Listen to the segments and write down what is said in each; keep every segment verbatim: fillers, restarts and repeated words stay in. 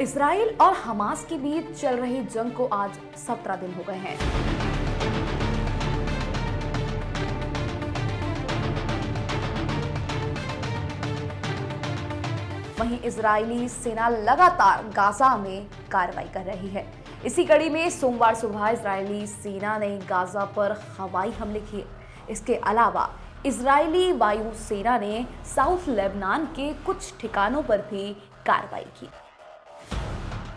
Israel और Hamas के बीच चल रही जंग को आज सत्रह दिन हो गए हैं। वहीं इजरायली सेना लगातार गाजा में कार्रवाई कर रही है। इसी कड़ी में सोमवार सुबह इजरायली सेना ने गाजा पर हवाई हमले किए। इसके अलावा इजरायली वायुसेना ने साउथ लेबनान के कुछ ठिकानों पर भी कार्रवाई की।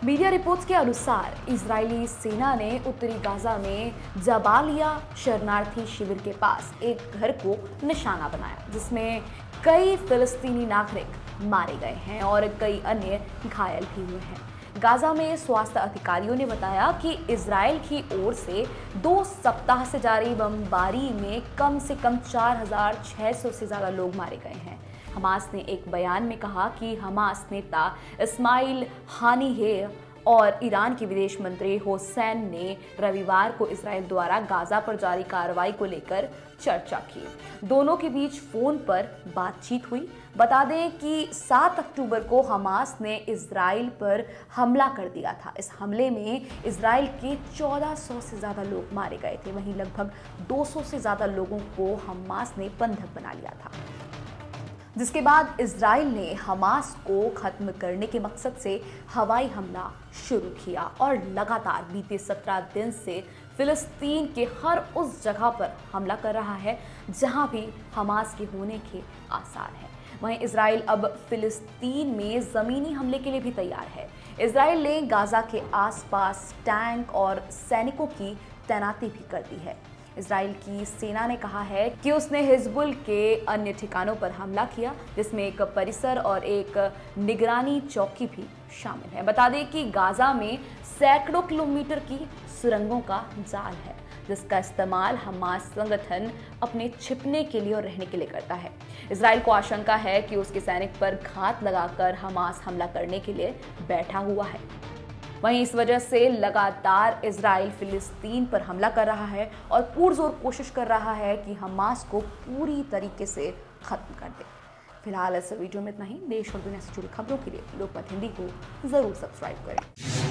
मीडिया रिपोर्ट्स के अनुसार इजरायली सेना ने उत्तरी गाजा में जबालिया शरणार्थी शिविर के पास एक घर को निशाना बनाया, जिसमें कई फिलिस्तीनी नागरिक मारे गए हैं और कई अन्य घायल भी हुए हैं। गाजा में स्वास्थ्य अधिकारियों ने बताया कि इजरायल की ओर से दो सप्ताह से जारी बमबारी में कम से कम चार हजार छः सौ से ज़्यादा लोग मारे गए हैं। हमास ने एक बयान में कहा कि हमास नेता इस्माइल हानिये और ईरान के विदेश मंत्री हुसैन ने रविवार को इसराइल द्वारा गाजा पर जारी कार्रवाई को लेकर चर्चा की। दोनों के बीच फ़ोन पर बातचीत हुई। बता दें कि सात अक्टूबर को हमास ने इसराइल पर हमला कर दिया था। इस हमले में इसराइल के चौदह सौ से ज़्यादा लोग मारे गए थे। वहीं लगभग दो सौ से ज़्यादा लोगों को हमास ने बंधक बना लिया था, जिसके बाद इजराइल ने हमास को ख़त्म करने के मकसद से हवाई हमला शुरू किया और लगातार बीते सत्रह दिन से फिलिस्तीन के हर उस जगह पर हमला कर रहा है जहां भी हमास के होने के आसार हैं। वहीं इजराइल अब फिलिस्तीन में ज़मीनी हमले के लिए भी तैयार है। इजराइल ने गाज़ा के आसपास टैंक और सैनिकों की तैनाती भी कर दी है। इजराइल की सेना ने कहा है कि उसने हिजबुल के अन्य ठिकानों पर हमला किया, जिसमें एक परिसर और एक निगरानी चौकी भी शामिल है। बता दें कि गाज़ा में सैकड़ों किलोमीटर की सुरंगों का जाल है, जिसका इस्तेमाल हमास संगठन अपने छिपने के लिए और रहने के लिए करता है। इजराइल को आशंका है कि उसके सैनिक पर घात लगाकर हमास हमला करने के लिए बैठा हुआ है। वहीं इस वजह से लगातार इजराइल फिलिस्तीन पर हमला कर रहा है और पुरजोर कोशिश कर रहा है कि हमास को पूरी तरीके से ख़त्म कर दे। फिलहाल इस वीडियो में इतना ही। देश और दुनिया से जुड़ी खबरों के लिए लोकमत हिंदी को ज़रूर सब्सक्राइब करें।